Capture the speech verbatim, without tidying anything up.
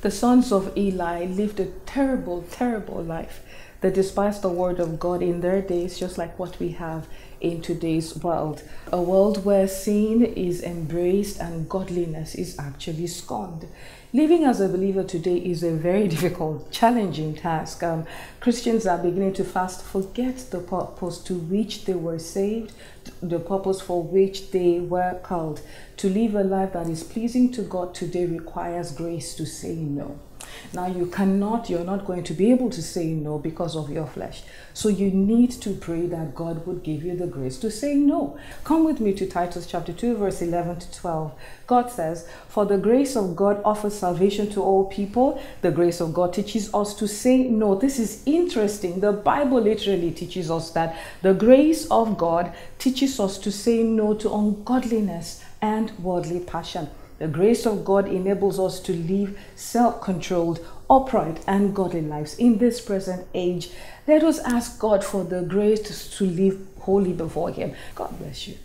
The sons of Eli lived a terrible, terrible life. They despised the word of God in their days, just like what we have in today's world. A world where sin is embraced and godliness is actually scorned. Living as a believer today is a very difficult, challenging task. Um, Christians are beginning to fast, forget the purpose to which they were saved, the purpose for which they were called. To live a life that is pleasing to God today requires grace to say no. Now you cannot, you're not going to be able to say no because of your flesh. So you need to pray that God would give you the grace to say no. Come with me to Titus chapter two, verse eleven to twelve. God says, "For the grace of God offers salvation to all people. The grace of God teaches us to say no." This is interesting. The Bible literally teaches us that the grace of God teaches us to say no to ungodliness and worldly passion. The grace of God enables us to live self-controlled, upright, and godly lives in this present age. Let us ask God for the grace to live holy before Him. God bless you.